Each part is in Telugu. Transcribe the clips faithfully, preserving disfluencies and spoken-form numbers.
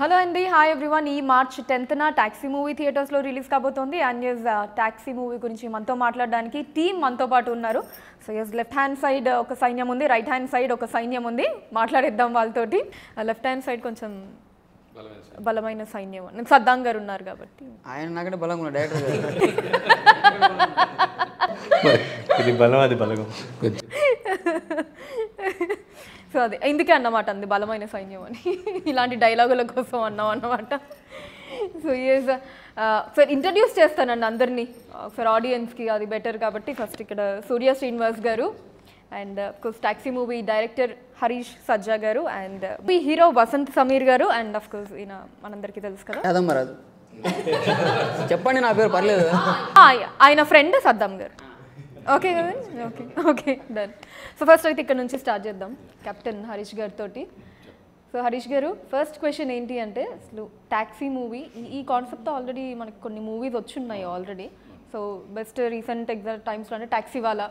హలో అండి హాయ్ ఎవ్రీవన్ ఈ మార్చ్ టెన్త్ నా టాక్సీ మూవీ థియేటర్స్ లో రిలీజ్ కాబోతోంది అండ్ yes టాక్సీ మూవీ గురించి మనతో మాట్లాడడానికి టీం మనతో పాటు ఉన్నారు so yes left hand side ఒక సైన్యం ఉంది రైట్ హ్యాండ్ సైడ్ ఒక సైన్యం ఉంది మాట్లాడేద్దాం వాళ్ళతోటి లెఫ్ట్ హ్యాండ్ సైడ్ కొంచెం బలమైన సైన్యం నేను సద్దాం గారు ఉన్నారు కాబట్టి ఆయన నాకంటే బలంగా ఉన్నారు డైరెక్టర్ ఇది బలం అది బలం సో అదే ఇందుకే అన్నమాట అంది బలమైన సైన్యం అని ఇలాంటి డైలాగుల కోసం అన్నాం అన్నమాట సో ఎస్ సార్ ఇంట్రడ్యూస్ చేస్తానండి అందరినీ సార్ ఆడియన్స్కి అది బెటర్ కాబట్టి ఫస్ట్ ఇక్కడ Surya Srinivas garu and of course taxi movie director Harish Sajja garu and మీ hero Vasanth Sameer garu and of course ఈయన మనందరికీ తెలుసు కదా రాదు చెప్పండి నా పేరు పర్లేదు ఆయన ఫ్రెండ్ సద్దాం గారు ఓకే కదండి okay okay done so first అయితే ఇక్కడ నుంచి స్టార్ట్ చేద్దాం కెప్టెన్ హరీష్ గారితో సో హరీష్ గారు ఫస్ట్ క్వశ్చన్ ఏంటి అంటే అసలు టాక్సీ మూవీ ఈ కాన్సెప్ట్ ఆల్రెడీ మనకి కొన్ని మూవీస్ వచ్చున్నాయి already so best recent exam టైమ్స్లో అంటే టాక్సీ వాళ్ళ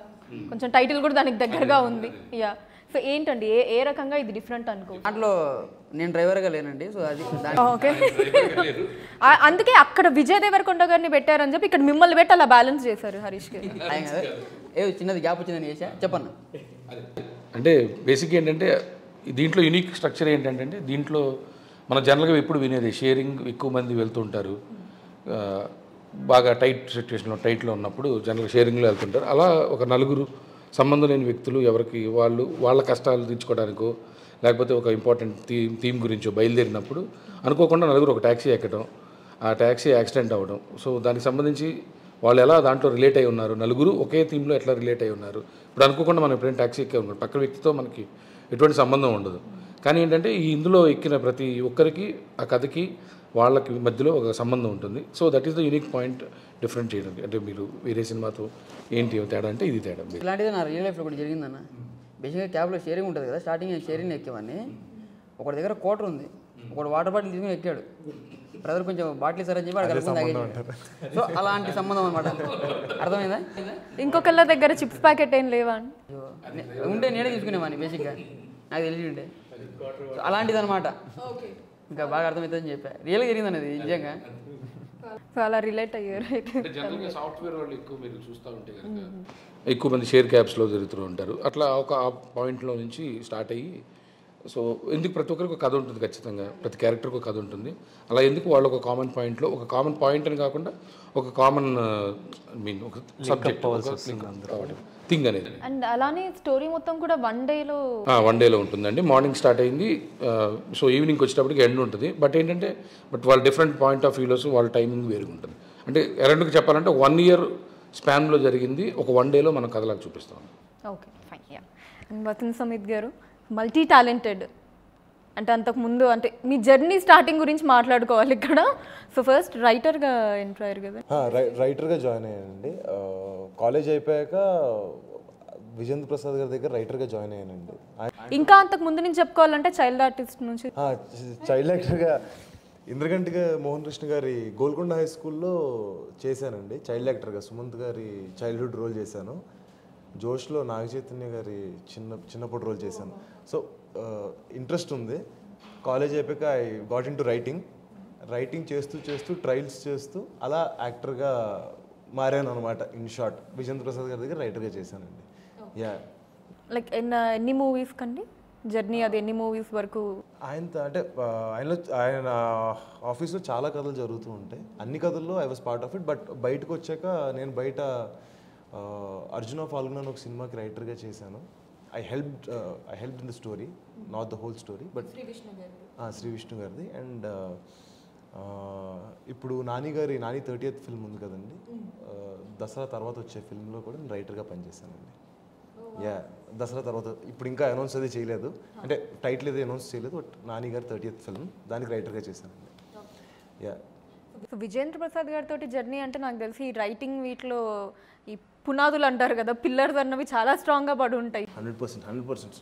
కొంచెం టైటిల్ కూడా దానికి దగ్గరగా ఉంది యా సో ఏంటండి ఏ ఏ రకంగా ఇది డిఫరెంట్ అనుకో దాంట్లో నేను డ్రైవర్గా లేనండి సో అది ఓకే అందుకే అక్కడ విజయ్ దేవరకొండ గారిని పెట్టారని చెప్పి ఇక్కడ మిమ్మల్ని పెట్టి అలా బ్యాలెన్స్ చేశారు హరీష్ గారు ఏ చిన్నది గ్యాప్ వచ్చిందని చేసా చెప్పండి అంటే బేసిక్గా ఏంటంటే దీంట్లో యూనిక్ స్ట్రక్చర్ ఏంటంటే దీంట్లో మనం జనరల్గా ఎప్పుడు వినేది షేరింగ్ ఎక్కువ మంది వెళ్తుంటారు బాగా టైట్ సిచ్యువేషన్లో టైట్లో ఉన్నప్పుడు జనరల్ షేరింగ్లో వెళ్తుంటారు అలా ఒక నలుగురు సంబంధం లేని వ్యక్తులు ఎవరికి వాళ్ళు వాళ్ళ కష్టాలు తీర్చుకోవడానికో లేకపోతే ఒక ఇంపార్టెంట్ థీమ్ థీమ్ గురించో బయలుదేరినప్పుడు అనుకోకుండా నలుగురు ఒక ట్యాక్సీ ఎక్కడం ఆ ట్యాక్సీ యాక్సిడెంట్ అవ్వడం సో దానికి సంబంధించి వాళ్ళు ఎలా దాంట్లో రిలేట్ అయి ఉన్నారు నలుగురు ఒకే థీమ్లో ఎట్లా రిలేట్ అయి ఉన్నారు ఇప్పుడు అనుకోకుండా మనం ఎప్పుడైనా ట్యాక్సీ ఎక్కే ఉన్నాం పక్క వ్యక్తితో మనకి ఎటువంటి సంబంధం ఉండదు కానీ ఏంటంటే ఈ ఇందులో ఎక్కిన ప్రతి ఒక్కరికి ఆ కథకి వాళ్ళకి మధ్యలో ఒక సంబంధం ఉంటుంది so that is the unique point different చేయడానికి అంటే మీరు వేరే సినిమాతో ఏంటి తేడా అంటే ఇది తేడా ఇలాంటిది నా రియల్ లైఫ్లో కూడా జరిగిందన్న బేసిక్గా క్యాబ్లో షేరింగ్ ఉంటుంది కదా స్టార్టింగ్ షేరింగ్ ఎక్కేవాడిని ఒకటి దగ్గర కోటర్ ఉంది ఒకటి వాటర్ బాటిల్ తీసుకుని ఎక్కాడు బ్రదర్ కొంచెం బాటిల్ సార్ అని చెప్పి సో అలాంటి సంబంధం అనమాట అర్థమైందా ఇంకొకళ్ళ దగ్గర చిప్స్ ప్యాకెట్ ఏం లేవా ఉంటే నేనే తీసుకునేవాడిని బేసిక్గా నాకు తెలిసి ఉంటే అలాంటిది అనమాట ఇంకా బాగా అర్థమవుతుందని చెప్పా రియల్గా జరిగింది అనేది నిజంగా చాలా రిలేట్ అయ్యారు సాఫ్ట్వేర్ వాళ్ళు ఎక్కువ మీరు చూస్తూ ఉంటే కనుక ఎక్కువ మంది షేర్ క్యాబ్స్లో జరుగుతూ ఉంటారు అట్లా ఒక ఆ పాయింట్లో నుంచి స్టార్ట్ అయ్యి సో ఎందుకు ప్రతి ఒక్కరికి ఒక కథ ఉంటుంది ఖచ్చితంగా ప్రతి క్యారెక్టర్కి ఒక కథ ఉంటుంది అలా ఎందుకు వాళ్ళు ఒక కామన్ పాయింట్లో ఒక కామన్ పాయింట్ అని కాకుండా ఒక కామన్ మీన్ ఒక సబ్జెక్ట్ థింగ్ అనేది అండ్ అలానే స్టోరీ మొత్తం కూడా వన్ డేలో వన్ డేలో ఉంటుందండి మార్నింగ్ స్టార్ట్ అయింది సో ఈవినింగ్ వచ్చేటప్పటికి ఎండ్ ఉంటుంది బట్ ఏంటంటే బట్ వాళ్ళు డిఫరెంట్ పాయింట్ ఆఫ్ వ్యూలో వాళ్ళ టైమింగ్ వేరుగా ఉంటుంది అంటే ఎరెండుకు చెప్పాలంటే ఒక వన్ ఇయర్ స్పాన్లో జరిగింది ఒక వన్ డేలో మనం కథలాగా చూపిస్తాం okay fine yeah and Vasanth Sameer garu multi talented అంటే అంతకుముందు అంటే మీ జర్నీ స్టార్టింగ్ గురించి మాట్లాడుకోవాలి ఇక్కడ సో ఫస్ట్ రైటర్గా ఎంటర్ అయ్యారు కదా రైటర్గా జాయిన్ అయ్యానండి కాలేజ్ అయిపోయాక విజేంద్ర ప్రసాద్ గారి దగ్గర రైటర్గా జాయిన్ అయ్యానండి ఇంకా అంతకుముందు నుంచి చెప్పుకోవాలంటే చైల్డ్ ఆర్టిస్ట్ నుంచి చైల్డ్ యాక్టర్గా ఇంద్రగంటిగా మోహన్ కృష్ణ గారి గోల్కొండ హై స్కూల్లో చేశానండి చైల్డ్ యాక్టర్గా సుమంత్ గారి చైల్డ్హుడ్ రోల్ చేశాను జోష్లో నాగ చైతన్య గారి చిన్న చిన్నప్పుడు రోల్ చేశాను సో ఇంట్రెస్ట్ ఉంది కాలేజ్ అయిపోయాక I got in to writing writing చేస్తూ చేస్తూ ట్రయల్స్ చేస్తూ అలా యాక్టర్గా మారాను అనమాట ఇన్ షార్ట్ విజేంద్ర ప్రసాద్ గారి దగ్గర రైటర్గా చేశానండి యా లైక్ ఎన్ని మూవీస్ కండి జర్నీ అది ఎన్ని మూవీస్ వరకు ఆయనతో అంటే ఆయనలో ఆయన ఆఫీస్లో చాలా కథలు జరుగుతూ ఉంటాయి అన్ని కథల్లో I was part of it but బయటకు వచ్చాక నేను బయట అర్జున ఫాల్గున్ అని ఒక సినిమాకి రైటర్గా చేశాను I help I help in the story not the whole story but Shri Vishnu గారిది అండ్ ఇప్పుడు నాని గారి నాని థర్టీయత్ ఫిల్మ్ ఉంది కదండి దసరా తర్వాత వచ్చే ఫిల్మ్లో కూడా నేను రైటర్గా పనిచేశానండి యా దసరా తర్వాత ఇప్పుడు ఇంకా అనౌన్స్ అది చేయలేదు అంటే టైటిల్ అది అనౌన్స్ చేయలేదు బట్ నాని గారి థర్టీయత్ ఫిల్మ్ దానికి రైటర్గా చేశానండి యా సో విజేంద్ర ప్రసాద్ గారితో జర్నీ అంటే నాకు తెలిసి ఈ రైటింగ్ వీటిలో ఈ పునాదులు అంటారు కదా పిల్లర్స్ అన్నవి చాలా స్ట్రాంగ్గా పడి ఉంటాయి హండ్రెడ్ పర్సెంట్ హండ్రెడ్ పర్సెంట్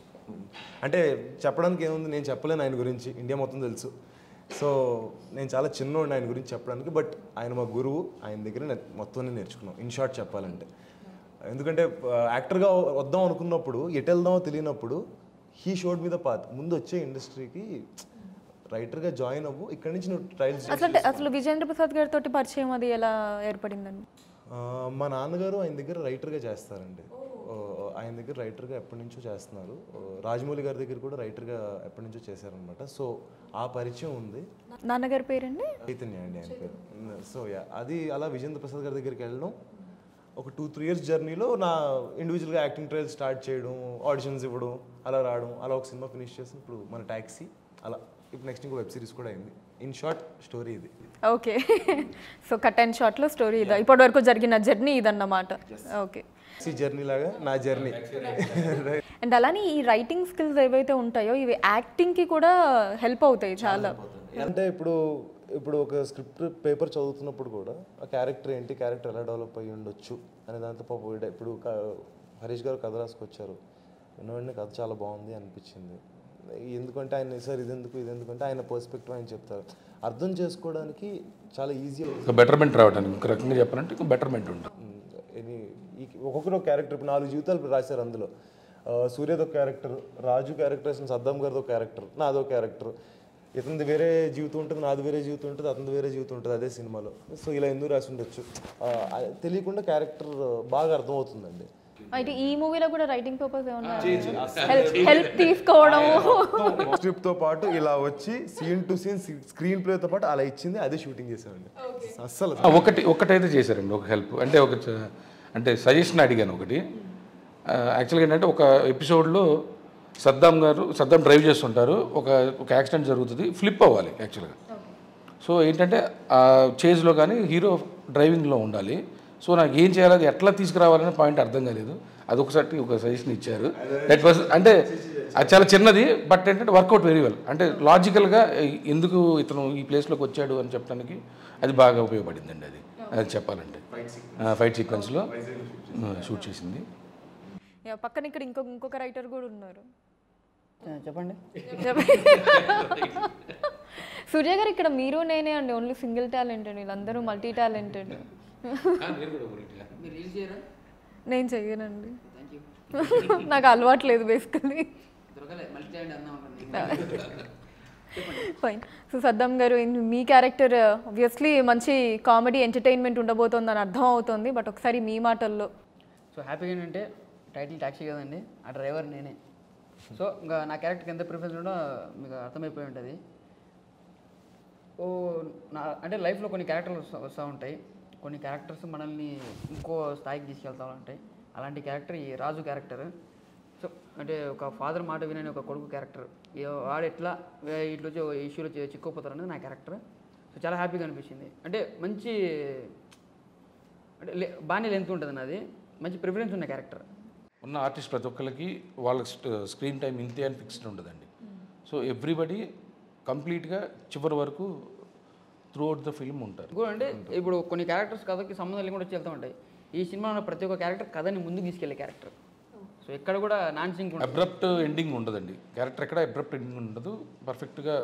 అంటే చెప్పడానికి ఏముంది నేను చెప్పలేను ఆయన గురించి ఇండియా మొత్తం తెలుసు సో నేను చాలా చిన్నోడిని ఆయన గురించి చెప్పడానికి బట్ ఆయన మా గురువు ఆయన దగ్గర మొత్తం నేను నేర్చుకున్నాను ఇన్ షార్ట్ చెప్పాలంటే ఎందుకంటే యాక్టర్గా వద్దాం అనుకున్నప్పుడు ఎటు వెళ్దామో తెలియనప్పుడు హీ షోడ్ మీద పాత్ ముందు వచ్చే ఇండస్ట్రీకి రైటర్గా జాయిన్ అవ్వు, ఇక్కడి నుంచి నువ్వు ట్రయల్స్. అసలు అసలు విజయేంద్ర ప్రసాద్ గారితో పరిచయం అది ఎలా ఏర్పడిందండి? మా నాన్నగారు ఆయన దగ్గర రైటర్గా చేస్తారండి. ఆయన దగ్గర రైటర్గా ఎప్పటి నుంచో చేస్తున్నారు. రాజమౌళి గారి దగ్గర కూడా రైటర్గా ఎప్పటి నుంచో చేశారనమాట. సో ఆ పరిచయం ఉంది. నాన్నగారి పేరండి చైతన్య అండి ఆయన పేరు. సో యా అది అలా విజయేంద్ర ప్రసాద్ గారి దగ్గరికి వెళ్ళడం, ఒక టూ త్రీ ఇయర్స్ జర్నీలో నా ఇండివిజువల్గా యాక్టింగ్ ట్రయల్స్ స్టార్ట్ చేయడం, ఆడిషన్స్ ఇవ్వడం, అలా రావడం, అలా ఒక సినిమా ఫినిష్ చేసి ఇప్పుడు మన ట్యాక్సీ, అలా ఇప్పుడు నెక్స్ట్ ఇంకో వెబ్ సిరీస్ కూడా అయింది. ఇన్ షార్ట్ స్టోరీ ఇది. ఓకే, సో కట్ అండ్ షార్ట్లో స్టోరీ ఇది, ఇప్పటి వరకు జరిగిన జర్నీ ఇదన్నమాట. ఓకే, జర్నీ లాగా నా జర్నీ. అండ్ అలానే ఈ రైటింగ్ స్కిల్స్ ఏవైతే ఉంటాయో ఇవి యాక్టింగ్కి కూడా హెల్ప్ అవుతాయి చాలా. అంటే ఇప్పుడు ఇప్పుడు ఒక స్క్రిప్ట్ పేపర్ చదువుతున్నప్పుడు కూడా ఆ క్యారెక్టర్ ఏంటి, క్యారెక్టర్ ఎలా డెవలప్ అయ్యి ఉండొచ్చు అనే దాంతో పాపం ఇప్పుడు హరీష్ గారు కథ రాసుకొచ్చారు, విన్నవాడిని కథ చాలా బాగుంది అనిపించింది. ఎందుకంటే ఆయన సార్ ఇదెందుకు ఇదెందుకు అంటే ఆయన పర్స్పెక్టివ్ ఆయన చెప్తారు, అర్థం చేసుకోవడానికి చాలా ఈజీ. బెటర్మెంట్ రావడానికి ఒక రకంగా చెప్పాలంటే ఒక బెటర్మెంట్ ఉంటుంది. ఒక్కొక్కరు ఒక క్యారెక్టర్, ఇప్పుడు నాలుగు జీవితాలు రాశారు. అందులో సూర్యదో క్యారెక్టర్, రాజు క్యారెక్టర్ వేసిన సద్దాం గారిదో క్యారెక్టర్, నాదో క్యారెక్టర్, ఇతనిది వేరే జీవితం ఉంటుంది, నాది వేరే జీవితం ఉంటుంది, అతనిది వేరే జీవితం ఉంటుంది అదే సినిమాలో. సో ఇలా ఎందుకు రాసి ఉండొచ్చు తెలియకుండా క్యారెక్టర్ బాగా అర్థమవుతుందండి. అయితే ఈ మూవీలో కూడా రైటింగ్ పర్పస్ ఏమన్నా హెల్ప్ తీసుకోవడం, స్క్రిప్ట్ తో పాటు ఇలా వచ్చి scene to scene screenplay తో పాటు అలా ఇచ్చింది, అదే షూటింగ్ చేసామండి. అస్సలు ఒకటి ఒకటైతే చేశారండి, ఒక హెల్ప్ అంటే ఒక అంటే సజెషన్ అడిగాను ఒకటి. యాక్చువల్గా ఏంటంటే ఒక ఎపిసోడ్లో సద్దాం గారు సద్దాం డ్రైవ్ చేస్తుంటారు, ఒక ఒక యాక్సిడెంట్ జరుగుతుంది, ఫ్లిప్ అవ్వాలి యాక్చువల్గా. సో ఏంటంటే ఆ చేజ్లో కానీ హీరో డ్రైవింగ్లో ఉండాలి. సో నాకు ఏం చేయాలి, అది ఎట్లా తీసుకురావాలనే పాయింట్ అర్థం కాలేదు. అది ఒకసారి ఒక సజెషన్ ఇచ్చారు. దట్ వాజ్ అంటే అది చాలా చిన్నది, బట్ ఏంటంటే వర్కౌట్ వెరీ వెల్. అంటే లాజికల్గా ఎందుకు ఇతను ఈ ప్లేస్లోకి వచ్చాడు అని చెప్పడానికి అది బాగా ఉపయోగపడిందండి. అది అది చెప్పాలంటే ఫైట్ సీక్వెన్స్లో షూట్ చేసింది. పక్కన ఇక్కడ ఇంకొక ఇంకొక రైటర్ కూడా ఉన్నారు, చెప్పండి. సూర్య గారు ఇక్కడ మీరు నేనే అండి, ఓన్లీ సింగిల్ టాలెంట్ అండి, వీళ్ళందరూ మల్టీ టాలెంటెడ్. నేను చెయ్యనండి, నాకు అలవాట్లేదు basically. Fine. So Saddam garu మీ క్యారెక్టర్ ఆబ్వియస్లీ మంచి కామెడీ ఎంటర్టైన్మెంట్ ఉండబోతుంది అని అర్థం అవుతుంది, బట్ ఒకసారి మీ మాటల్లో. సో హ్యాపీగా ఏంటంటే టైటిల్ ట్యాక్సీ కదండి, ఆ డ్రైవర్ నేనే. సో ఇంకా నా క్యారెక్టర్కి ఎంత ప్రిఫరెన్స్ ఉందో మీకు అర్థమైపోయి ఉంటుంది. ఓ నా అంటే లైఫ్లో కొన్ని క్యారెక్టర్లు వస్తూ వస్తూ ఉంటాయి, కొన్ని క్యారెక్టర్స్ మనల్ని ఇంకో స్థాయికి తీసుకెళ్తా ఉంటాయి. అలాంటి క్యారెక్టర్ ఈ రాజు క్యారెక్టర్. సో అంటే ఒక ఫాదర్ మాట వినని ఒక కొడుకు క్యారెక్టర్, వాడు ఎట్లా ఇట్లా ఇష్యూలో చిక్కుపోతారు అనేది నా క్యారెక్టర్. సో చాలా హ్యాపీగా అనిపించింది. అంటే మంచి అంటే బాగానే లెంత్ ఉంటుంది నాది, మంచి ప్రిఫరెన్స్ ఉన్న క్యారెక్టర్. ఉన్న ఆర్టిస్ట్ ప్రతి ఒక్కరికి వాళ్ళ స్క్రీన్ టైం ఇంతే అని ఫిక్స్డ్ ఉండదండి. సో ఎవ్రీబడి కంప్లీట్గా చివరి వరకు త్రూ అవుట్ ద ఫిల్మ్ ఉంటారు. అంటే ఇప్పుడు కొన్ని క్యారెక్టర్స్ కథకి సంబంధం లేకుండా వచ్చి వెళ్తూ ఉంటాయి. ఈ సినిమాలో ప్రతి ఒక్క క్యారెక్టర్ కథని ముందుకు తీసుకెళ్లే క్యారెక్టర్. సో ఎక్కడ కూడా నాన్ సింక్ అబ్రప్ట్ ఎండింగ్ ఉండదండి, క్యారెక్టర్ ఎక్కడ అబ్రప్ట్ ఎండింగ్ ఉండదు, పర్ఫెక్ట్గా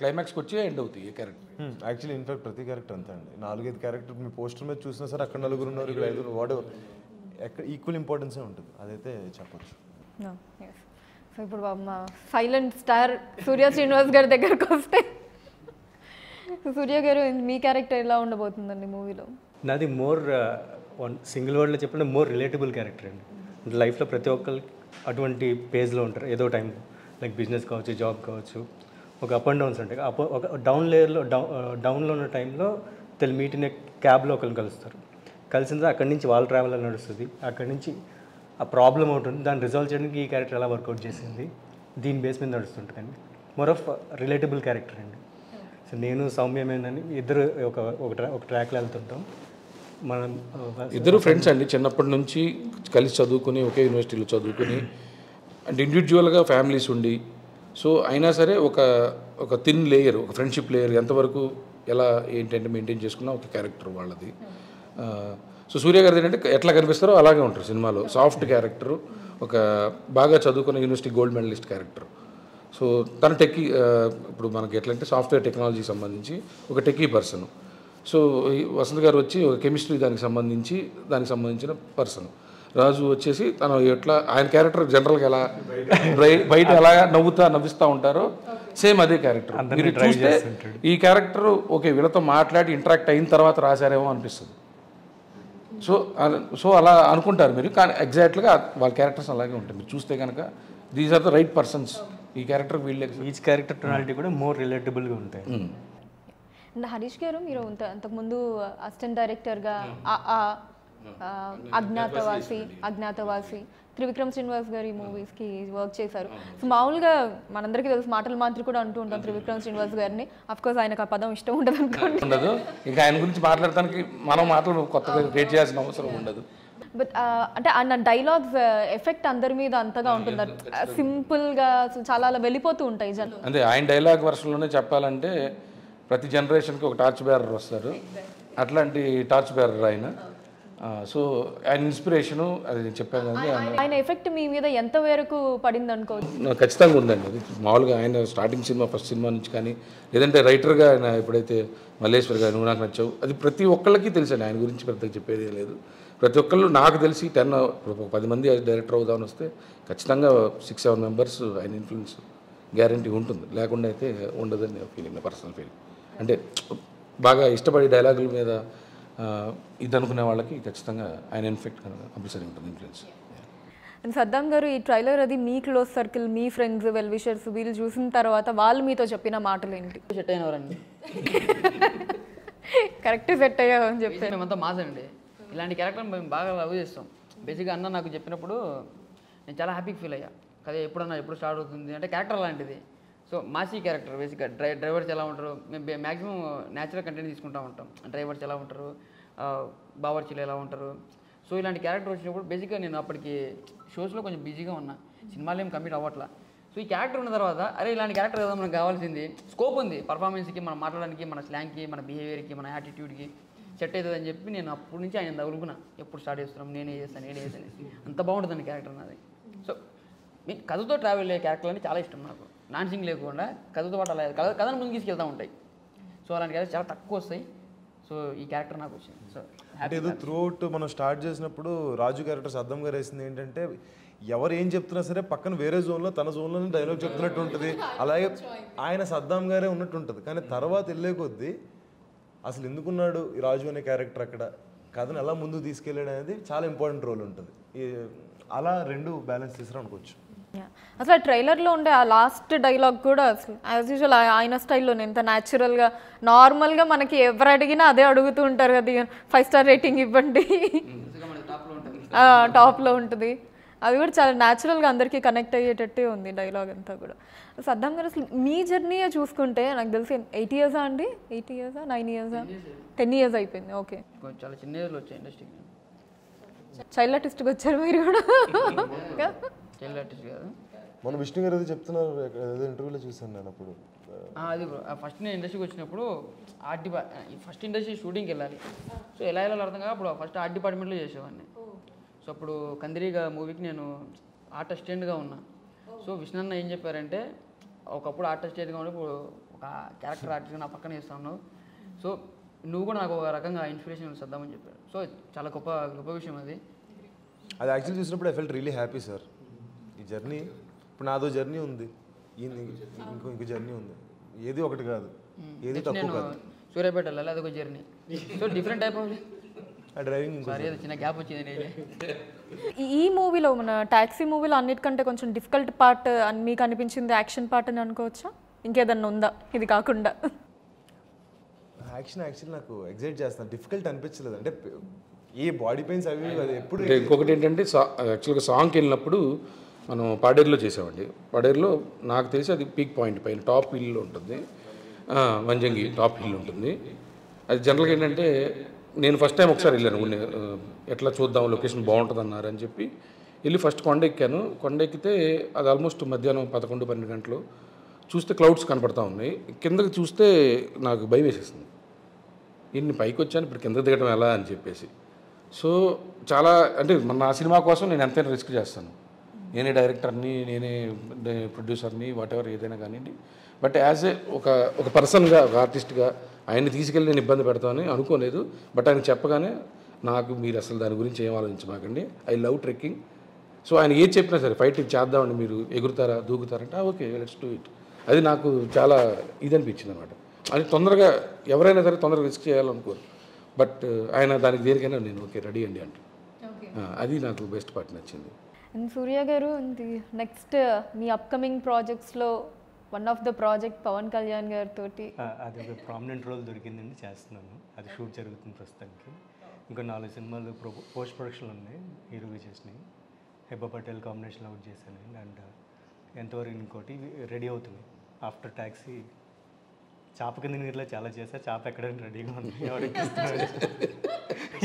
క్లైమాక్స్కి వచ్చి ఎండ్ అవుతాయి ఏ క్యారెక్టర్. యాక్చువల్లీ ఇన్ఫాక్ట్ ప్రతి క్యారెక్టర్ అంతా అండి, నాలుగైదు క్యారెక్టర్ మీ పోస్టర్ మీద చూసినా సరే అక్కడ నలుగురు ఉన్నారు, ఇక్కడ ఐదుగురు, వాడు ఎక్కడ ఈక్వల్ ఇంపార్టెన్సే ఉంటుంది, అదైతే చెప్పచ్చు. సో ఇప్పుడు మా సైలెంట్ స్టార్ సూర్య శ్రీనివాస్ గారి దగ్గరకు వస్తే, సూర్య గారు మీ క్యారెక్టర్ ఎలా ఉండబోతుందండి మూవీలో? నాది మోర్ సింగిల్ వర్డ్లో చెప్పండి, మోర్ రిలేటబుల్ క్యారెక్టర్ అండి. లైఫ్లో ప్రతి ఒక్కరికి అటువంటి పేజ్లో ఉంటారు ఏదో టైం, లైక్ బిజినెస్ కావచ్చు, జాబ్ కావచ్చు, ఒక అప్ అండ్ డౌన్స్ ఉంటాయి. అప్ ఒక డౌన్ లేయర్లో డౌన్ డౌన్లో ఉన్న టైంలో తెలు మీటిన క్యాబ్లో ఒకరిని కలుస్తారు, కలిసిందా అక్కడి నుంచి వాళ్ళ ట్రావెల్ అని నడుస్తుంది, అక్కడి నుంచి ఆ ప్రాబ్లం అవుతుంది, దాన్ని రిజాల్వ్ చేయడానికి ఈ క్యారెక్టర్ ఎలా వర్కౌట్ చేసింది, దీని బేస్ మీద నడుస్తుంటుందండి. మోర్ ఆఫ్ రిలేటబుల్ క్యారెక్టర్ అండి. సో నేను సౌమ్యమేనని ఇద్దరు ఒక ఒక ట్రాక్లో వెళ్తుంటాం. మనం ఇద్దరు ఫ్రెండ్స్ అండి, చిన్నప్పటి నుంచి కలిసి చదువుకుని, ఒకే యూనివర్సిటీలో చదువుకుని, అండ్ ఇండివిజువల్గా ఫ్యామిలీస్ ఉండి, సో అయినా సరే ఒక ఒక థిన్ లేయర్, ఒక ఫ్రెండ్షిప్ లేయర్ ఎంతవరకు ఎలా ఏంటంటే మెయింటైన్ చేసుకున్న ఒక క్యారెక్టర్ వాళ్ళది. సో సూర్య గారిది ఏంటంటే ఎట్లా కనిపిస్తారో అలాగే ఉంటారు సినిమాలో, సాఫ్ట్ క్యారెక్టరు, ఒక బాగా చదువుకున్న university gold medallist character. So తన టెక్కీ, ఇప్పుడు మనకి ఎట్లా అంటే సాఫ్ట్వేర్ టెక్నాలజీకి సంబంధించి ఒక టెక్కీ పర్సన్. సో వసంత్ గారు వచ్చి ఒక కెమిస్ట్రీ దానికి సంబంధించి దానికి సంబంధించిన పర్సన్. రాజు వచ్చేసి తను ఎట్లా ఆయన క్యారెక్టర్ జనరల్గా ఎలా బయట ఎలా నవ్వుతా నవ్విస్తూ ఉంటారో Same other character. If you choose this character, okay, we will have to interact with the So, so I think exactly what characters are like. These are the right persons. Each character tonality is more relatable. Harish Garu, you are assistant director of Agnatavasi. Trivikram Srinivas Gari movies ki work chesaru. So maamuluga manandariki telusu maatala maatri kuda antu untam Trivikram Srinivas Garini. Of course ayanaku aa padam ishtam untadu anukondi. Undadu. Inka ayana gurinchi maatladaniki manam maatlu kottaga create cheyasina avasaram undadu. But ante aa dialogues effect andari meeda antaga untunda. Simple ga chaala ala velipothu untayi janam. Ante ayin dialogue versionlone cheppalante prati generation ki oka torch bearer vastaru. Atlanti torch bearer ayina. Uh, so, an inspiration, I will tell you. What effect do you have to do? I starting cinema, first cinema, a writer, I Uh, and Saddam Garu, ee trailer adi mee close circle, mee friends, well wishers, we'll choose in Taravata, Val Mito Chapina Martel. Correct set ayyaru ani cheptaru. Memantha maas andi. Ilanti character mem baga love chestam. Basically anna naaku cheppinappudu nenu chaala happy feel ayya. Kada eppudanna eppudu start avutundi ante character laantidi. So, Masi character basically drivers ela untaru, maximum natural content iskunta untam. Drivers ela untaru, bavarchulu ela untaru. So, ilanti character vachinappudu basically nenu appadiki shows lo konచెం busy ga unna. Cinema lo em commit avvatla. So, ee character unna tarvata are ilanti character edha manaku kavalsindi scope undi. Performance ki, mana maatladaniki, mana slang ki, mana behavior ki, mana attitude ki set aitadi ani cheppi nenu appudu nunchi ayana tagulukuna. Eppudu start chestunnam, nene chestanu, nene chestanu. Anta baaguntadani character nadi. So, ee kaduto travel cheye character ani chaala ishtam naaku. Dancing lekunda, kaduto paata le, kadan mungis kelta untai. So alani guys, chala takko sai. So ee character na kuchhi. So happy. Ante throughout manu start chesinappudu Raju character Saddam garu esindi entante evaru em cheptunna sare pakkana vere zone lo tana zone lone dialogue cheptunnattu untadi. Alage ayana Saddam gare unnattu untadi. Kaani tarvata ellekoddi asalu endukunnadu ee Raju ane character akkada kadanu ela mundu teeskeladu anedi chala important role untadi. Ala rendu balance chesaru anukochu. Yeah. Asla trailer lo unde aa last dialogue kuda as usual aina style lo nenta natural ga normal ga manaki ever adigina ade adugutu untaru kada five star rating ivvandi top lo untadi అది కూడా చాలా నేచురల్ గా అందరికీ కనెక్ట్ అయ్యేటట్టే ఉంది డైలాగ్ అంతా కూడా. సద్దాం గారు అసలు మీ జర్నీ చూసుకుంటే నాకు తెలిసి ఎయిట్ ఇయర్స్ అండి eight years nine years ten years అయిపోయింది. ఓకే చాలా చిన్న ఏజ్ లో వచ్చే ఇండస్ట్రీకి చైల్డ్ ఆర్టిస్ట్ గా వచ్చారు మీరు కూడా. మన విష్ణు గారు ఏదో చెప్తున్నారు ఏదో ఇంటర్వ్యూలో చూసాను నేను అప్పుడు అది ఫస్ట్ నేను ఇండస్ట్రీకి వచ్చినప్పుడు ఆర్ట్ ఫస్ట్ ఇండస్ట్రీ షూటింగ్కి వెళ్ళాలి. సో ఎలా వెళ్ళాలో అర్థం కాదు. అప్పుడు ఫస్ట్ ఆర్ట్ డిపార్ట్మెంట్లో చేసేవాడిని. సో అప్పుడు కందిరీగా మూవీకి నేను ఆర్ట్ అసిస్టెంట్గా ఉన్నా. సో విష్ణు అన్న ఏం చెప్పారంటే ఒకప్పుడు ఆర్ట్ అసిస్టెంట్గా ఉండి ఇప్పుడు ఒక క్యారెక్టర్ ఆర్టిస్ట్గా నా పక్కన చేస్తా ఉన్నావు. సో నువ్వు కూడా నాకు ఒక రకంగా ఇన్స్పిరేషన్ ఇద్దామని చెప్పాడు. సో చాలా గొప్ప గొప్ప విషయం అది. అది యాక్చువల్లీ చూసినప్పుడు I felt really happy sir. ఈ జర్నీ ఇప్పుడు నాదో జర్నీ ఉంది ఇంకో ఇంకో జర్నీ ఉంది ఏది ఒకటి కాదు ఏది తక్కువ కాదు. సూర్యాపేట వెళ్ళాలి అదొక journey. So different type of driving చిన్న గ్యాప్ వచ్చింది నేనే. ఈ మూవీలో మన టాక్సీ మూవీలో అన్నిటికంటే కొంచెం డిఫికల్ట్ పార్ట్ అని మీకు అనిపించింది యాక్షన్ పార్ట్ అని అనుకోవచ్చా ఇంకేదన్నా ఉందా ఇది కాకుండా? యాక్షన్ యాక్చువల్ నాకు ఎగ్జైట్ చేస్తాను డిఫికల్ట్ అనిపించలేదు. అంటే ఏ బాడీ పెయిన్స్ అవి ఎప్పుడు ఇంకొకటి ఏంటంటే యాక్చువల్గా సాంగ్కి వెళ్ళినప్పుడు మనం పాడేరులో చేసామండి. పాడేరులో నాకు తెలిసి అది పీక్ పాయింట్ పైన టాప్ హిల్ ఉంటుంది వంజంగి టాప్ హిల్ ఉంటుంది. అది జనరల్గా ఏంటంటే నేను ఫస్ట్ టైం ఒకసారి వెళ్ళాను ఎట్లా చూద్దాం లొకేషన్ బాగుంటుంది అన్నారని చెప్పి వెళ్ళి ఫస్ట్ కొండ ఎక్కాను. కొండ ఎక్కితే అది ఆల్మోస్ట్ మధ్యాహ్నం పదకొండు పన్నెండు గంటలు చూస్తే క్లౌడ్స్ కనపడతా ఉన్నాయి. కిందకి చూస్తే నాకు భయం వేసేసింది ఇన్ని పైకి వచ్చాను ఇప్పుడు కిందకి దిగడం ఎలా అని చెప్పేసి. సో చాలా అంటే మన సినిమా కోసం నేను ఎంతైనా రిస్క్ చేస్తాను నేనే డైరెక్టర్ని నేనే ప్రొడ్యూసర్ని వాట్ ఎవర్ ఏదైనా కానివ్వండి. బట్ యాజ్ ఏ ఒక ఒక పర్సన్గా ఒక ఆర్టిస్ట్గా ఆయన్ని తీసుకెళ్ళి నేను ఇబ్బంది పెడతామని అనుకోలేదు. బట్ ఆయన చెప్పగానే నాకు మీరు అసలు దాని గురించి ఏం ఆలోచించమాకండి ఐ లవ్ ట్రెక్కింగ్. సో ఆయన ఏది చెప్పినా సరే ఫైట్ చేద్దామండి మీరు ఎగురుతారా దూకుతారంటే ఓకే లెట్స్ డూ ఇట్ అది నాకు చాలా ఇది అనిపించింది అన్నమాట. అది తొందరగా ఎవరైనా సరే తొందరగా రిస్క్ చేయాలనుకోరు, బట్ ఆయన దానికి దేనికైనా నేను ఓకే రెడీ అండి అంటే అది నాకు బెస్ట్ పార్ట్ నచ్చింది. అండ్ సూర్య గారు, నెక్స్ట్ మీ అప్కమింగ్ ప్రాజెక్ట్స్లో one of the project Pawan Kalyan గారితో అది ఒక ప్రామినెంట్ రోల్ దొరికిందండి, చేస్తున్నాను. అది షూట్ జరుగుతుంది ప్రస్తుతానికి. ఇంకా నాలుగు సినిమాలు ప్రో పోస్ట్ ప్రొడక్షన్లు ఉన్నాయి, హీరోగా చేసినాయి. హెబ్బా పటేల్ కాంబినేషన్లో అవుట్ చేశాను అండ్ ఎంతవరకు ఇంకోటి రెడీ అవుతుంది. ఆఫ్టర్ ట్యాక్సీ చేప కింద నీరులో చాలా చేశారు, చేప ఎక్కడానికి రెడీగా ఉంది, ఎవరెక్కిస్తారు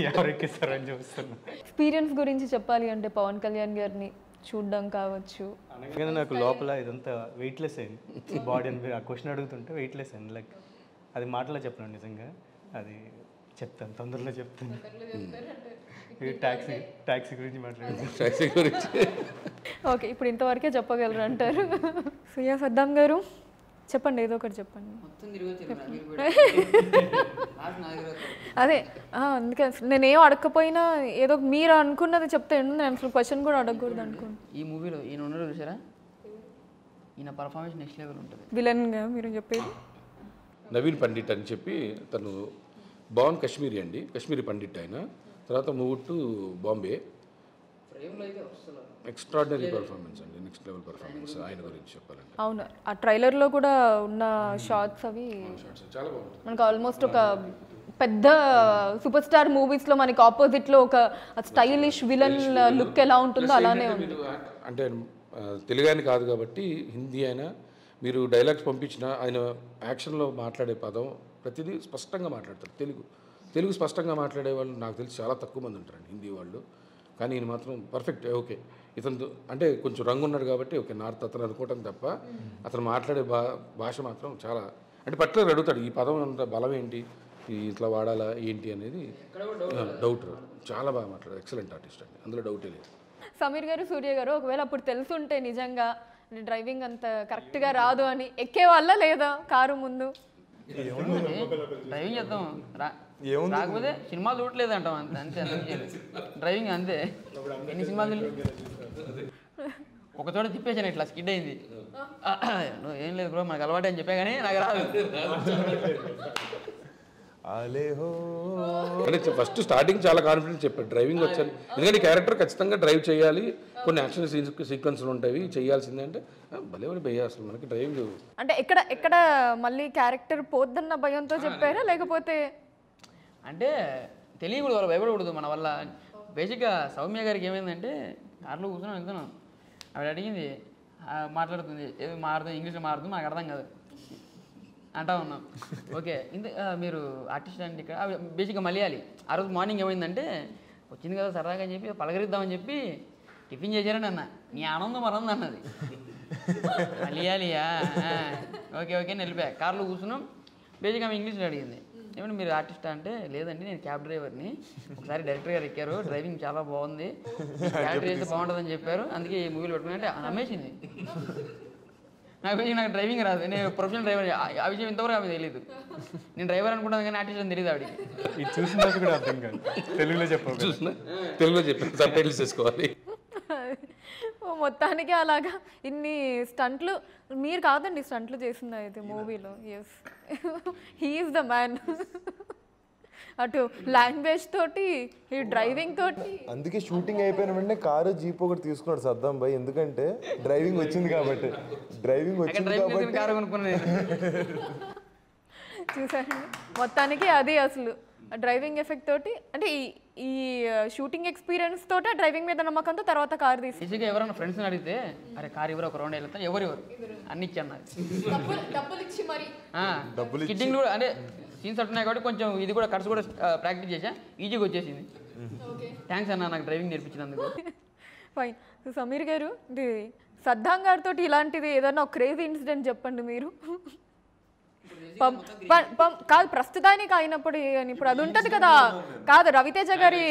ఎవరెక్కిస్తారు అని చూస్తున్నాను. ఎక్స్పీరియన్స్ గురించి చెప్పాలి అంటే పవన్ కళ్యాణ్ గారిని చూడడం కావచ్చు అనగానే నాకు లోపల ఇదంతా వెయిట్లెస్ అయింది బాడీ అని ఆ క్వశ్చన్ అడుగుతుంటే వెయిట్లెస్ అయింది. లైక్ అది మాటలో చెప్పను, నిజంగా అది చెప్తాను, తొందరలో చెప్తాను. ట్యాక్సీ ట్యాక్సీ గురించి మాట్లాడుతాను, ట్యాక్సీ గురించి ఓకే ఇప్పుడు ఇంతవరకే చెప్పగలరు అంటారు. సూర్య సద్దాం గారు చెప్పండి, ఏదో ఒకటి చెప్పండి. అదే అందుకే నేను ఏం అడగకపోయినా ఏదో మీరు అనుకున్నది చెప్తే నేను అసలు క్వశ్చన్ కూడా అడగకూడదు అనుకోండి. ఈ మూవీలో ఈయన ఉండరు చూసారా, ఈయన పర్ఫార్మెన్స్ నెక్స్ట్ లెవెల్ ఉంటుంది. విలన్గా మీరు చెప్పేది నవీన్ పండిట్ అని చెప్పి, తను బాన్ కాశ్మీరీ అండి, కాశ్మీరీ పండిట్ ఆయన. తర్వాత move to Bombay, extraordinary performance అండి, నెక్స్ట్ లెవెల్ పర్ఫార్మెన్స్ ఆయన గురించి చెప్పాలంటే. అవును, ఆ ట్రైలర్లో కూడా ఉన్న షార్ట్స్ అవి చాలా బాగుంటుంది. మనకు ఆల్మోస్ట్ ఒక పెద్ద సూపర్ స్టార్ మూవీస్లో మనకి ఆపోజిట్లో ఒక స్టైలిష్ విలన్ లుక్ ఎలా ఉంటుందో అలానే ఉంటుంది. అంటే తెలుగు ఆయన కాదు కాబట్టి హిందీ అయినా మీరు డైలాగ్స్ పంపించినా ఆయన యాక్షన్లో మాట్లాడే పదం ప్రతిదీ స్పష్టంగా మాట్లాడతారు. తెలుగు తెలుగు స్పష్టంగా మాట్లాడే వాళ్ళు నాకు తెలిసి చాలా తక్కువ మంది ఉంటారండి హిందీ వాళ్ళు, కానీ ఈయన మాత్రం పర్ఫెక్ట్. ఓకే ఇతను అంటే కొంచెం రంగు ఉన్నాడు కాబట్టి ఓకే నార్త్ అతను అనుకోవటం తప్ప అతను మాట్లాడే భా భాష మాత్రం చాలా అంటే పర్టికులర్ అడుగుతాడు, ఈ పదం అంత బలం ఏంటి, ఇట్లా వాడాలా ఏంటి అనేది డౌట్. చాలా బాగా మాట్లాడారు, ఎక్సలెంట్ ఆర్టిస్ట్ అండి, అందులో డౌటే లేదు. సమీర్ గారు, సూర్య గారు, ఒకవేళ అప్పుడు తెలుసుంటే నిజంగా డ్రైవింగ్ అంత కరెక్ట్గా రాదు అని ఎక్కే వాళ్ళ లేదా కారు ముందు డ్రైవింగ్ చేద్దాం రాకపోతే సినిమాలు చూడలేదు అంటాం, అంతే అంతే డ్రైవింగ్ అంతే. ఎన్ని సినిమాలు ఒకచోట తిప్పేసాను, ఇట్లా స్కిడ్ అయింది. నువ్వు ఏం లేదు బ్రో మనకు అలవాటు అని చెప్పా కానీ నాకు రాదు. ఫస్ట్ స్టార్టింగ్ చాలా కాన్ఫిడెన్స్ చెప్పాడు డ్రైవింగ్ వచ్చాను, ఎందుకంటే క్యారెక్టర్ ఖచ్చితంగా డ్రైవ్ చేయాలి, కొన్ని యాక్షన్ సీక్వెన్స్లు ఉంటాయి చేయాల్సిందే అంటే భలేవని భయ అసలు మనకి డ్రైవింగ్ అంటే ఎక్కడ ఎక్కడ మళ్ళీ క్యారెక్టర్ పోద్దన్న భయంతో చెప్పారా లేకపోతే అంటే తెలియకూడదు వాళ్ళు భయపడకూడదు మన వల్ల. బేసిక్గా సౌమ్య గారికి ఏమైందంటే కార్లో కూర్చున్నాం వెళ్తున్నాం, ఆవిడ అడిగింది మాట్లాడుతుంది ఏదో మారుతుంది ఇంగ్లీష్లో మారుతుంది నాకు అర్థం కాదు అంటా ఉన్నాం. ఓకే ఇంత మీరు ఆర్టిస్ట్ అంటే ఇక్కడ బేసిక్గా మలయాళీ. ఆ రోజు మార్నింగ్ ఏమైందంటే వచ్చింది కదా సరదాగా అని చెప్పి పలకరిద్దామని చెప్పి టిఫిన్ చేశారని అన్న, నీ ఆనందం మరంది అన్నది మలయాళీయా. ఓకే ఓకే నిలిపా, కార్లో కూర్చున్నాం, బేసిక్గా ఆమె ఇంగ్లీష్లో అడిగింది ఏమంటే మీరు ఆర్టిస్టా అంటే లేదండి నేను క్యాబ్ డ్రైవర్ని, ఒకసారి డైరెక్టర్ గారు ఎక్కారు డ్రైవింగ్ చాలా బాగుంది క్యారెక్టర్ చేస్తే బాగుంటుందని చెప్పారు అందుకే ఈ మూవీలో పెట్టుకున్నాంటే నమ్మేసింది. నాకు నాకు డ్రైవింగ్ రాదు, నేను ప్రొఫెషనల్ డ్రైవర్, ఆ విషయం ఇంతవరకు ఆమె తెలియదు. నేను డ్రైవర్ అనుకుంటాను కానీ ఆర్టిస్ట్ అని తెలియదు ఆవిడకి. ఇది చూసిన కూడా అర్థం కాదు, తెలుగులో చెప్పాలి, చూసిన తెలుగులో చెప్పాలి, సబ్ టైటిల్స్ చేసుకోవాలి. మొత్తానికి అలాగా ఇన్ని స్టంట్లు మీరు కాదండి స్టంట్లు చేసింది అయితే మూవీలో. Yes he is the man, అటు లాంగ్వేజ్ తోటి ఈ డ్రైవింగ్ తోటి. అందుకే షూటింగ్ అయిపోయిన వెంటనే కారు జీప్ ఒకటి తీసుకున్నాడు సద్దాం భాయ్, ఎందుకంటే డ్రైవింగ్ వచ్చింది కాబట్టి డ్రైవింగ్ వచ్చింది కాబట్టి కారు కొనుక్కున్నాను. చూసాను మొత్తానికి అది అసలు డ్రైవింగ్ ఎఫెక్ట్ తోటి అంటే ఈ ఈ షూటింగ్ ఎక్స్పీరియన్స్ తోట డ్రైవింగ్ మీద నమ్మకంతో తర్వాత కారు తీసుకు. ఎవరైనా ఫ్రెండ్స్ని అడిగితే అరే కారు ఎవరు ఒక రౌండ్ వెళ్తాను ఎవరు ఎవరు అన్ని ఇచ్చాను నాకు కిడ్డింగ్ కూడా అంటే సీన్స్ అంటున్నాయి కాబట్టి కొంచెం ఇది కూడా కట్స్ కూడా ప్రాక్టీస్ చేసా, ఈజీగా వచ్చేసింది. థ్యాంక్స్ అన్న నాకు డ్రైవింగ్ నేర్పించినందుకు. ఫైన్. సమీర్ గారు, ఇది సద్దాం గారితో ఇలాంటిది ఏదైనా ఒక క్రేజీ ఇన్సిడెంట్ చెప్పండి మీరు. కాదు ప్రస్తుతానికి అయినప్పుడు ఇప్పుడు అది ఉంటుంది కదా, కాదు రవితేజ గారి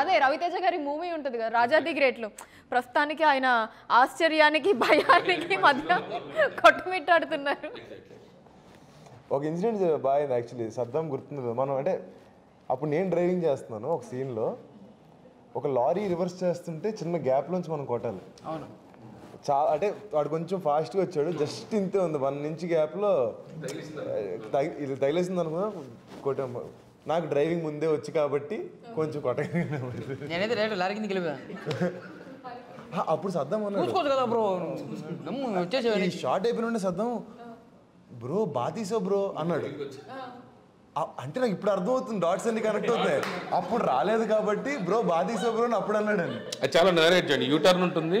అదే రవితేజ గారి మూవీ ఉంటుంది కదా రాజాది గ్రేట్లో, ప్రస్తుతానికి ఆయన ఆశ్చర్యానికి భయానికి మధ్య కొట్టుమిట్టాడుతున్నారు. ఒక ఇన్సిడెంట్ బాగుంది యాక్చువల్లీ సద్దాం గుర్తుంది. మనం అంటే అప్పుడు నేను డ్రైవింగ్ చేస్తున్నాను, ఒక సీన్లో ఒక లారీ రివర్స్ చేస్తుంటే చిన్న గ్యాప్లోంచి మనం కొట్టాలి. అవును చాలా అంటే వాడు కొంచెం ఫాస్ట్గా వచ్చాడు, జస్ట్ ఇంతే ఉంది వన్ ఇంచ్ గ్యాప్లో ఇది తగిలేసింది అనుకున్నా కొట్టాము. నాకు డ్రైవింగ్ ముందే వచ్చి కాబట్టి కొంచెం కొట్టగలిగిన లారీ కింద వెళ్ళిపోయా. అప్పుడు సద్దం అన్నాడు, షార్ట్ అయిపోయిన సద్దం బ్రో బాతీసో బ్రో అన్నాడు. అంటే నాకు ఇప్పుడు అర్థం అవుతుంది డాట్స్ అన్ని కనెక్ట్ అవుతాయి, అప్పుడు రాలేదు కాబట్టి బ్రో బాధీసో బ్రో అని అప్పుడు అన్నాడు. అని అది చాలా నేరేటండి, యూటర్న్ ఉంటుంది,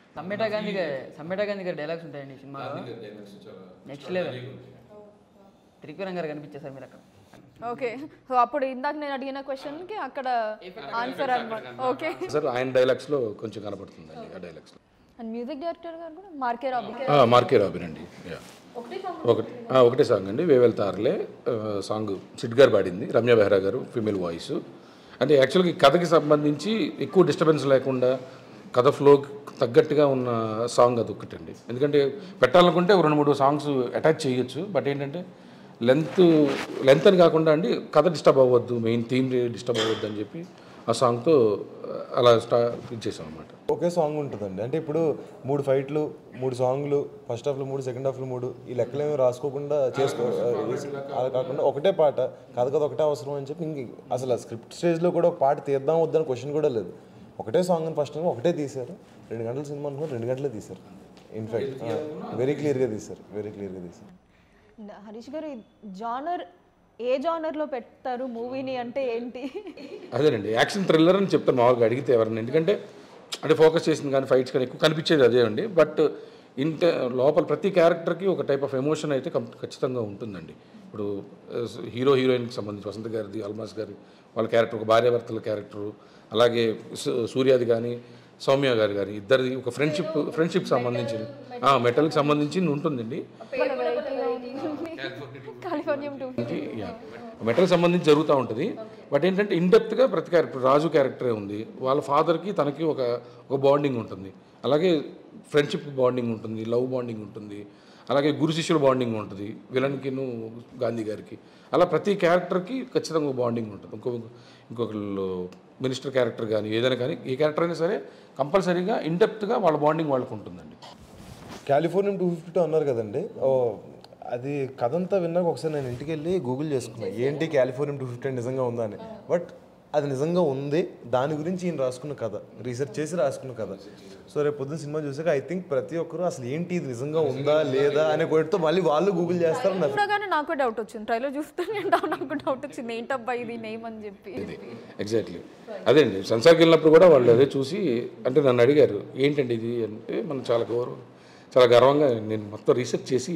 సమ్మేటా గాంధీ గారు సమ్మేటా గాంధీ గారు డైలాగ్స్ ఉంటాయండి ఈ సినిమా నెక్స్ట్ లెవెల్. త్రివిక్రమ్ గారు కనిపించేసారు మీరు అక్కడ. ఓకే, సో అప్పుడు ఇందాక నేను అడిగిన క్వశ్చన్కి అక్కడ ఆన్సర్ అన్నమాట. ఓకే సార్, ఆయన డైలాగ్స్లో కొంచెం కనపడుతుందండి ఆ డైలాగ్స్లో. అండ్ మ్యూజిక్ డైరెక్టర్ గారు కూడా మార్కే రాబిన్. మార్కే రాబిన్ అండి, ఒకటి ఒకటే సాంగ్ అండి, వేవేల్ తార్లే సాంగ్ సిడ్ గారు పాడింది, రమ్య బెహ్రా గారు ఫీమేల్ వాయిస్. అంటే యాక్చువల్గా ఈ కథకి సంబంధించి ఎక్కువ డిస్టర్బెన్స్ లేకుండా కథ ఫ్లో తగ్గట్టుగా ఉన్న సాంగ్ అది ఒకటండి. ఎందుకంటే పెట్టాలనుకుంటే రెండు మూడు సాంగ్స్ అటాచ్ చేయొచ్చు, బట్ ఏంటంటే లెంత్ లెంత్ అని కాకుండా అండి కథ డిస్టర్బ్ అవ్వద్దు, మెయిన్ థీమ్ డిస్టర్బ్ అవ్వద్దు అని చెప్పి ఆ సాంగ్తో అలా స్టార్ట్ చేసాం అనమాట. ఒకే సాంగ్ ఉంటుందండి, అంటే ఇప్పుడు మూడు ఫైట్లు మూడు సాంగ్లు, ఫస్ట్ హాఫ్లో మూడు, సెకండ్ హాఫ్లో మూడు, ఈ లెక్కలేమి రాసుకోకుండా చేసుకో. అది కాకుండా ఒకటే పాట, కథ కథ ఒకటే అవసరం అని చెప్పి ఇంక అసలు స్క్రిప్ట్ స్టేజ్లో కూడా ఒక పాట తీద్దాం వద్దని క్వశ్చన్ కూడా లేదు. ఒకటే సాంగ్ అని ఫస్ట్ ఒకటే తీశారు, రెండు గంటల సినిమా అనుకుని రెండు గంటలే తీశారు. ఇన్ఫ్యాక్ట్ వెరీ క్లియర్గా తీశారు, వెరీ క్లియర్గా తీశారు. హరీష్ గారు జానర్ ఏ జానర్లో పెడతారు మూవీని అంటే ఏంటి? అదేనండి యాక్షన్ థ్రిల్లర్ అని చెప్తారు మామూలుగా అడిగితే ఎవరిని, ఎందుకంటే అంటే ఫోకస్ చేసింది కానీ ఫైట్స్ కానీ ఎక్కువ కనిపించేది అదే అండి. బట్ ఇంట లోపల ప్రతి క్యారెక్టర్కి ఒక టైప్ ఆఫ్ ఎమోషన్ అయితే ఖచ్చితంగా ఉంటుందండి. ఇప్పుడు హీరో హీరోయిన్కి సంబంధించి వసంత్ గారిది, అల్మాస్ గారి వాళ్ళ క్యారెక్టర్ ఒక భార్యాభర్తల క్యారెక్టరు, అలాగే సూర్యాది కానీ సౌమ్య గారు కానీ ఇద్దరిది ఒక ఫ్రెండ్షిప్ ఫ్రెండ్షిప్ సంబంధించింది, మెటల్కి సంబంధించింది ఉంటుందండి. మెటల్ సంబంధించి జరుగుతూ ఉంటుంది. బట్ ఏంటంటే ఇన్డెప్త్గా ప్రతి క్యారెక్టర్, రాజు క్యారెక్టరే ఉంది, వాళ్ళ ఫాదర్కి తనకి ఒక ఒక బాండింగ్ ఉంటుంది, అలాగే ఫ్రెండ్షిప్ బాండింగ్ ఉంటుంది, లవ్ బాండింగ్ ఉంటుంది, అలాగే గురు శిష్యుల బాండింగ్ ఉంటుంది, విలన్కిను గాంధీ గారికి, అలా ప్రతి క్యారెక్టర్కి ఖచ్చితంగా ఒక బాండింగ్ ఉంటుంది. ఇంకో ఇంకొకళ్ళు మినిస్టర్ క్యారెక్టర్ కానీ ఏదైనా కానీ ఏ క్యారెక్టర్ అయినా సరే కంపల్సరీగా ఇన్డెప్త్గా వాళ్ళ బాండింగ్ వాళ్ళకు ఉంటుందండి. కాలిఫోర్నియం టూ ఫిఫ్టీ టూ అన్నారు కదండి, అది కథ అంతా విన్నాక ఒకసారి నేను ఇంటికి వెళ్ళి గూగుల్ చేసుకున్నాను ఏంటి కాలిఫోర్నియం టూ ఫిఫ్టీ నిజంగా ఉందా అని. బట్ అది నిజంగా ఉంది, దాని గురించి ఈయన రాసుకున్న కథ, రీసెర్చ్ చేసి రాసుకున్న కథ. సో రేపు పొద్దున్న సినిమా చూసాక ఐ థింక్ ప్రతి ఒక్కరు అసలు ఏంటి ఇది నిజంగా ఉందా లేదా అనే కోటితో మళ్ళీ వాళ్ళు గూగుల్ చేస్తారు. నాకు డౌట్ వచ్చింది ట్రైలర్ చూస్తే, నాకు డౌట్ వచ్చింది ఏంటబ్బా ఇది నేమ్ అని చెప్పి. ఎగ్జాక్ట్లీ అదే అండి, సంసార్కి వెళ్ళినప్పుడు కూడా వాళ్ళు అదే చూసి అంటే నన్ను అడిగారు ఏంటండి ఇది అంటే, మనం చాలా గౌరవం చాలా గర్వంగా నేను మొత్తం రీసెర్చ్ చేసి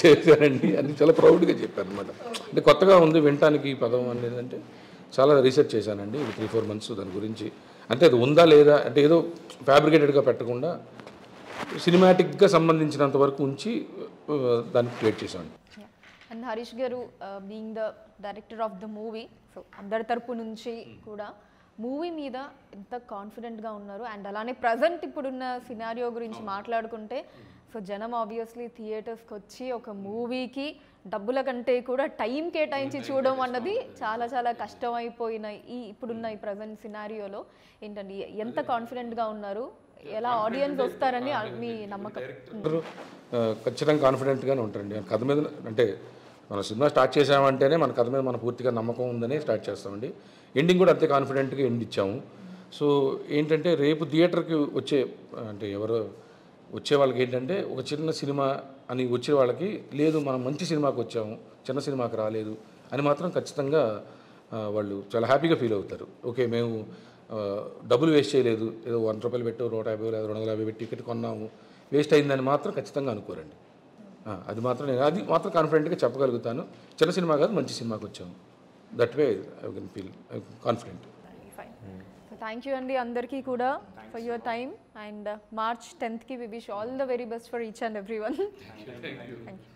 చేశానండి అని చాలా ప్రౌడ్గా చెప్పాను అనమాట. అంటే కొత్తగా ఉంది వినటానికి ఈ పదం అనేది, అంటే చాలా రీసెర్చ్ చేశానండి ఇది త్రీ ఫోర్ మంత్స్ దాని గురించి. అంటే అది ఉందా లేదా అంటే ఏదో ఫ్యాబ్రికేటెడ్గా పెట్టకుండా సినిమాటిక్గా సంబంధించినంత వరకు ఉంచి దాన్ని క్రియేట్ చేశాను. And Harish garu being the director of the movie, so అందరి తరపు నుంచి కూడా మూవీ మీద ఎంత కాన్ఫిడెంట్గా ఉన్నారు. అండ్ అలానే ప్రజెంట్ ఇప్పుడున్న సినారియో గురించి మాట్లాడుకుంటే, సో జనం ఆబ్వియస్లీ థియేటర్స్కి వచ్చి ఒక మూవీకి డబ్బుల కంటే కూడా టైం కేటాయించి చూడడం అన్నది చాలా చాలా కష్టమైపోయిన ఈ ఇప్పుడున్న ఈ ప్రజెంట్ సినారియోలో ఏంటండి ఎంత కాన్ఫిడెంట్గా ఉన్నారు, ఎలా ఆడియన్స్ వస్తారని మీ నమ్మకం? ఖచ్చితంగా కాన్ఫిడెంట్గానే ఉంటారండి కథ మీద. అంటే మన సినిమా స్టార్ట్ చేసామంటేనే మన కథ మీద మన పూర్తిగా నమ్మకం ఉందని స్టార్ట్ చేస్తామండి. ఎండింగ్ కూడా అంతే కాన్ఫిడెంట్గా ఎండ్ ఇచ్చాము. సో ఏంటంటే రేపు థియేటర్కి వచ్చే అంటే ఎవరు వచ్చే వాళ్ళకి ఏంటంటే ఒక చిన్న సినిమా అని వచ్చే వాళ్ళకి, లేదు మనం మంచి సినిమాకి వచ్చాము చిన్న సినిమాకి రాలేదు అని మాత్రం ఖచ్చితంగా వాళ్ళు చాలా హ్యాపీగా ఫీల్ అవుతారు. ఓకే మేము డబ్బులు వేస్ట్ చేయలేదు, ఏదో వంద రూపాయలు పెట్టు నూట యాభై లేదా రెండు వందల యాభై పెట్టి టికెట్ కొన్నాము వేస్ట్ అయిందని మాత్రం ఖచ్చితంగా అనుకోరండి. అది మాత్రం నేను అది మాత్రం కాన్ఫిడెంట్గా చెప్పగలుగుతాను, చిన్న సినిమా కాదు మంచి సినిమాకి వచ్చాము. That way I can feel confident. Fine. So Thank you Andy Andarki Kuda Thanks for your time, and uh, March tenth ki we wish all the very best for each and everyone. Thank you. Thank you. Thank you.